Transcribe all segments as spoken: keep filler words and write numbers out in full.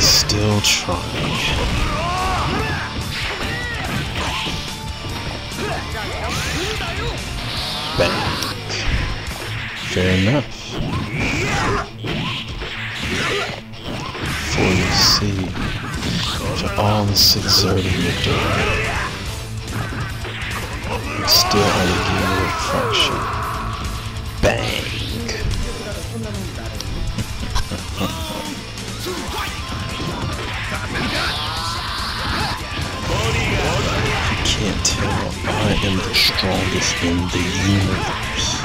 Still trying. Back. Fair enough. forty C to all the six zero in the door. Still out of gear with fraction. Bang! I can't tell. I am the strongest in the universe.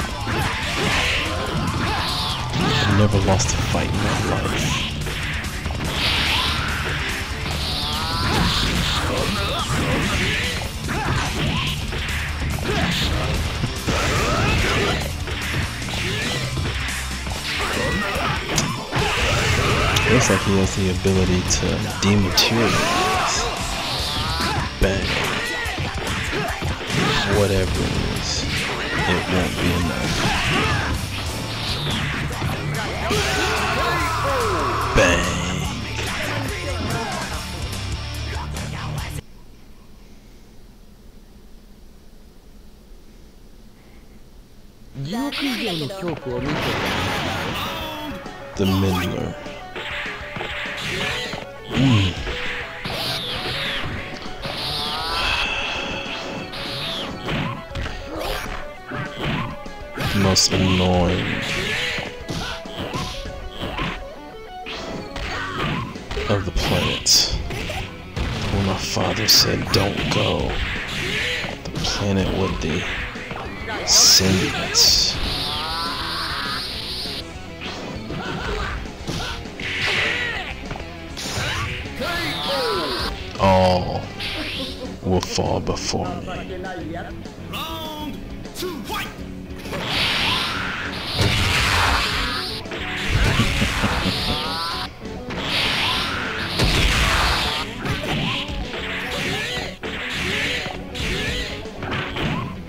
I've never lost a fight in my life. Looks like he has the ability to dematerialize. Bang. Whatever it is, it won't be enough. Bang! The Middler. Mm. Most annoying, of the planet. When my father said, don't go, the planet with the symbiotes. All will fall before me. Round two, white.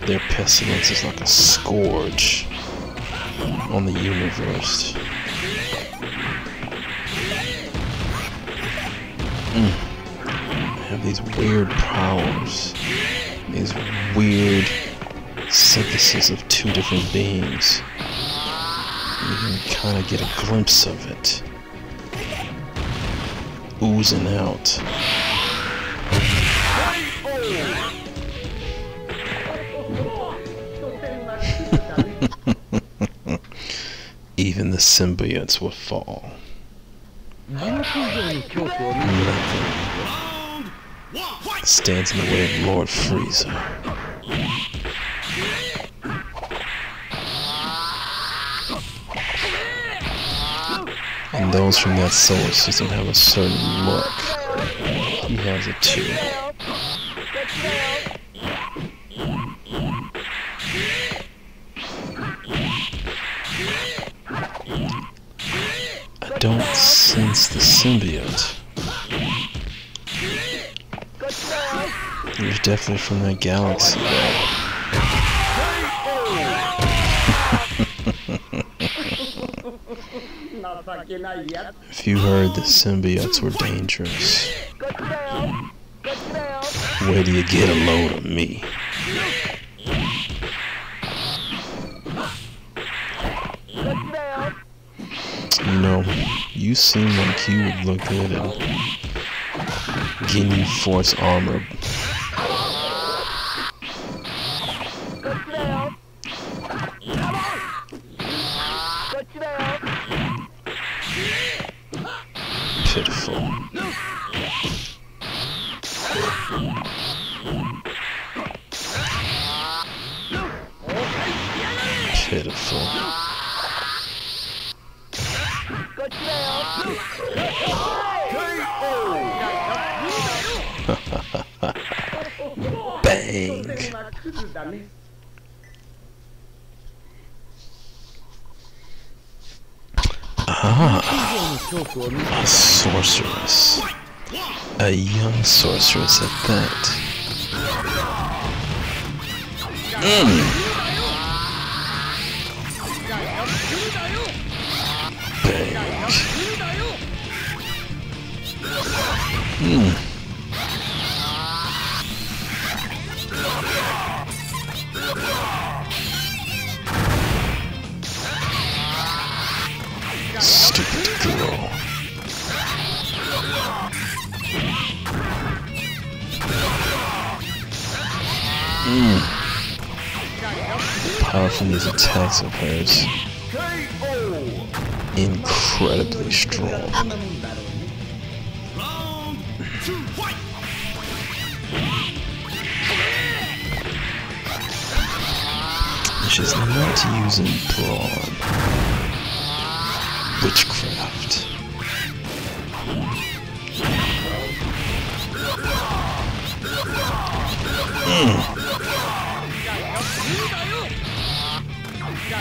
Their pestilence is like a scourge on the universe. Mm. I have these weird powers, these weird synthesis of two different beings. You can kind of get a glimpse of it, oozing out. Even the symbiotes will fall. Nothing stands in the way of Lord Frieza. And those from that solar system have a certain look. He has it too. I don't sense the symbiote. He's definitely from that galaxy though. If you heard the symbiotes were dangerous, where do you get a load of me? You know, you seem like you would look good at Ginyu Force armor. Pitiful. Pitiful. Bang. Ah, a sorceress. A young sorceress at that. Mm. Bang. Mm. Stupid girl. Mm. Powerful these attacks of hers. Incredibly strong. She's not using brawn. Witchcraft. Mm.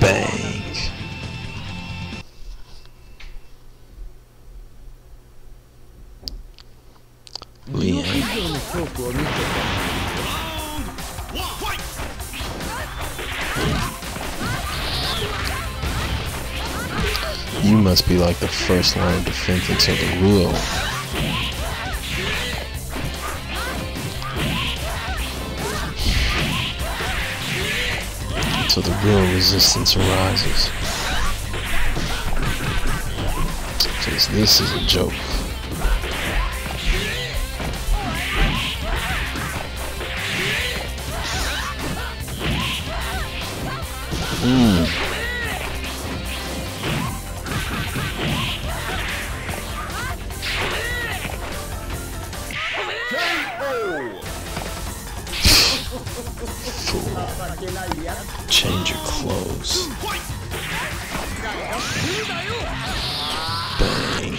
Bang. Leon. You must be like the first line of defense until the rule. So the real resistance arises. Because this is a joke. Mm. Change your clothes. Bang.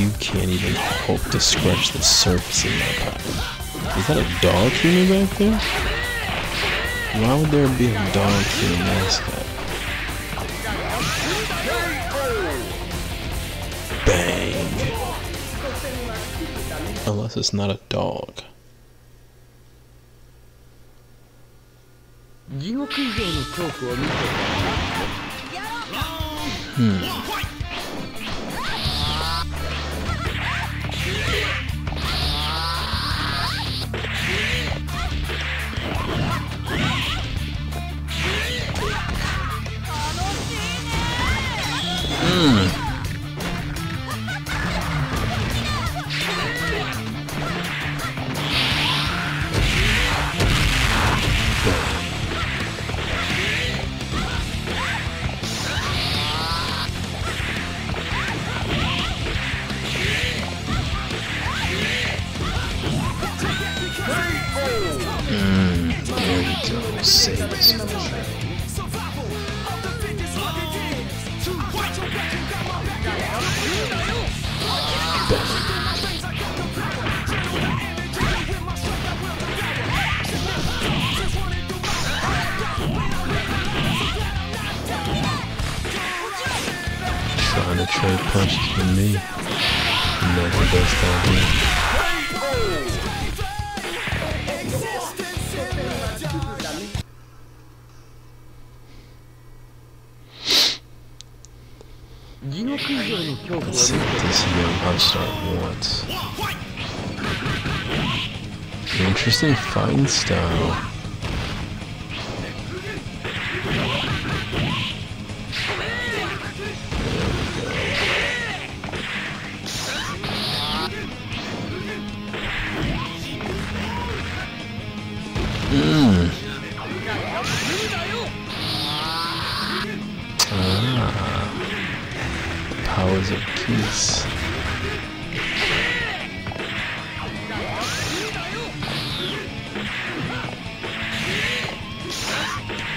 You can't even hope to scratch the surface in my pocket. Is that a dog human back there? Why would there be a dog human mascot? Bang. Unless it's not a dog. Hmm. Mm. Trying to trade punches with me. Not the best idea. Let's see what this young Punchstar wants. Interesting fighting style. Mm. Ah, the powers of peace.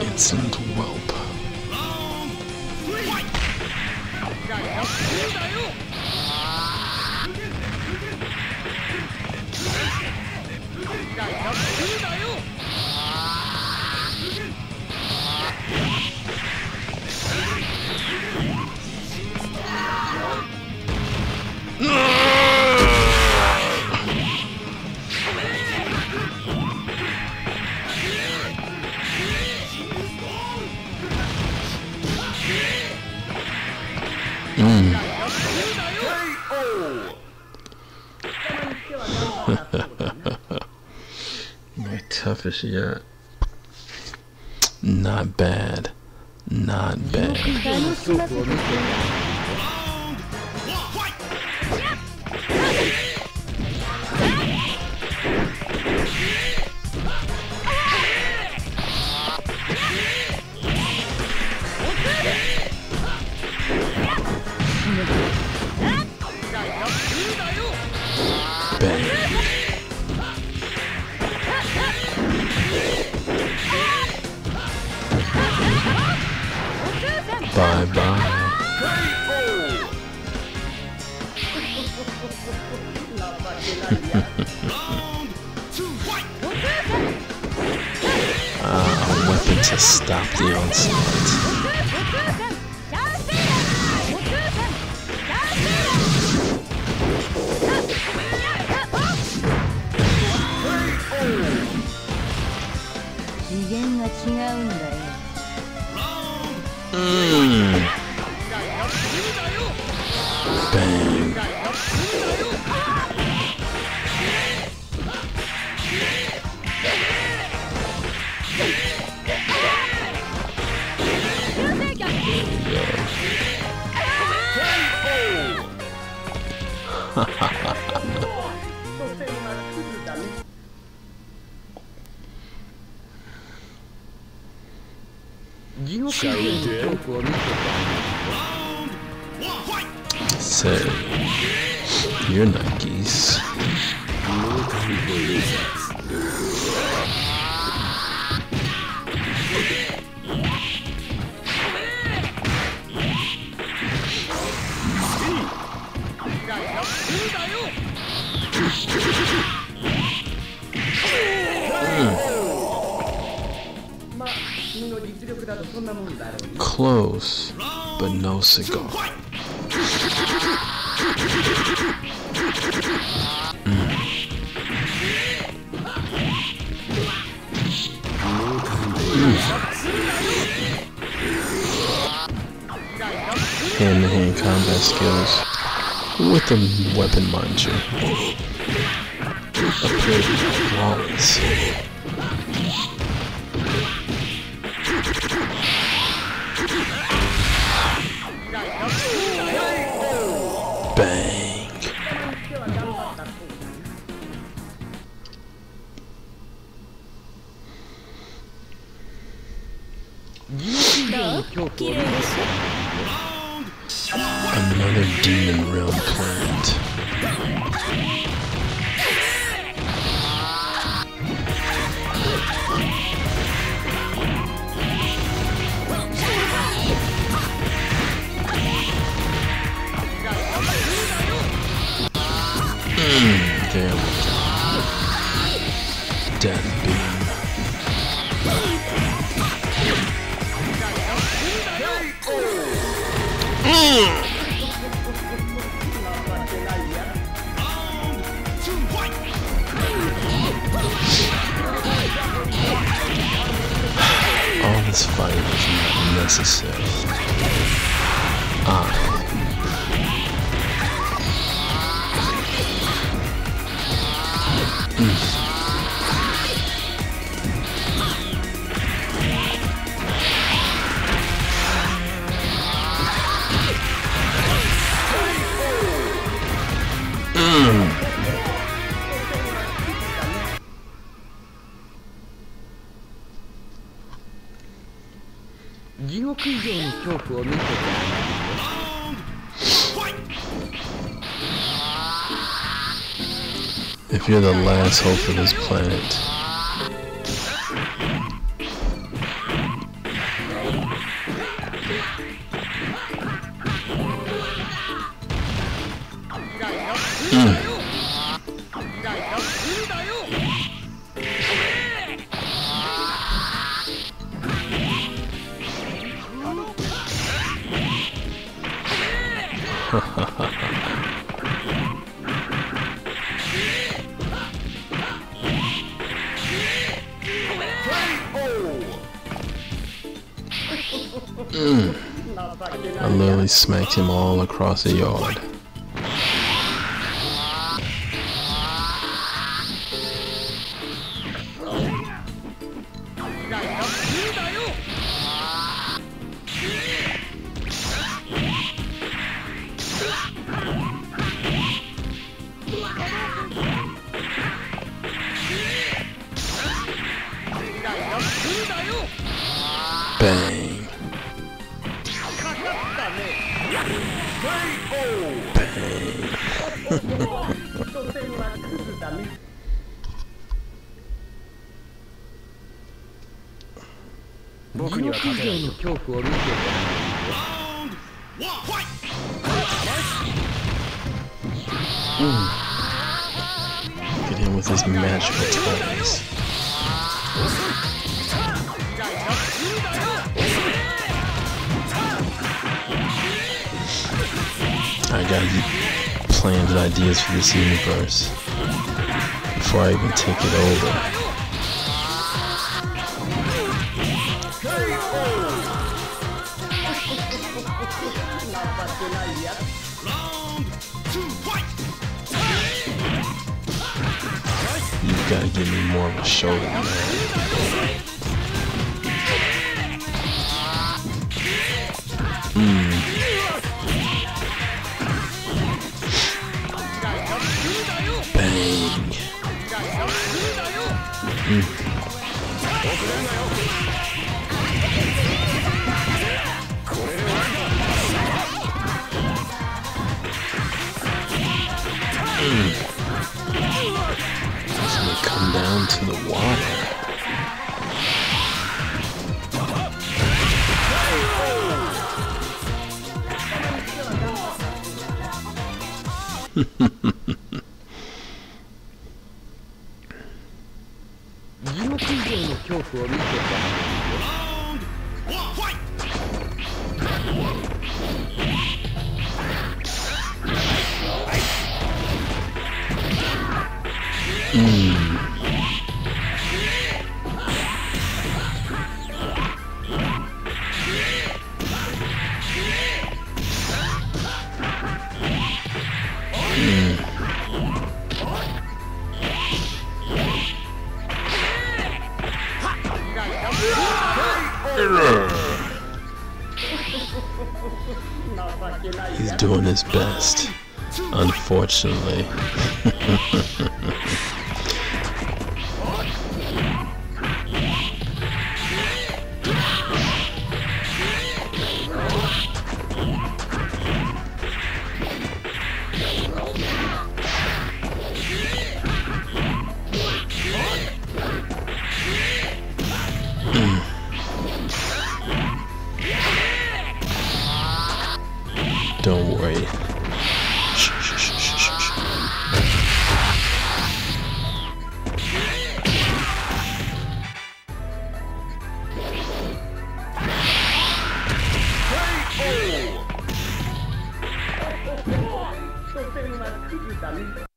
Insolent boy. Excellent whelp. My toughest yet. Not bad. Not bad. Bye bye. Ah, a weapon to stop the onslaught. So, you're not geese. Close, but no cigar. Hand-to-hand -hand combat skills with a weapon, mind you. Appear to be flawless. Bang. Another demon realm plant. Mm, there we go. Death beam. Mm. not necessary. I If you're the last hope for this planet, I literally smacked him all across the yard. Bang. Bang. mm. Get him with his magical toys. I got plans and ideas for this universe before I even take it over. You've got to give me more of a shoulder, man. Mm. Mm. It's gonna come down to the water. He's doing his best, unfortunately. Don't worry. Shh, shh, shh, shh, shh, shh. Hey, oh.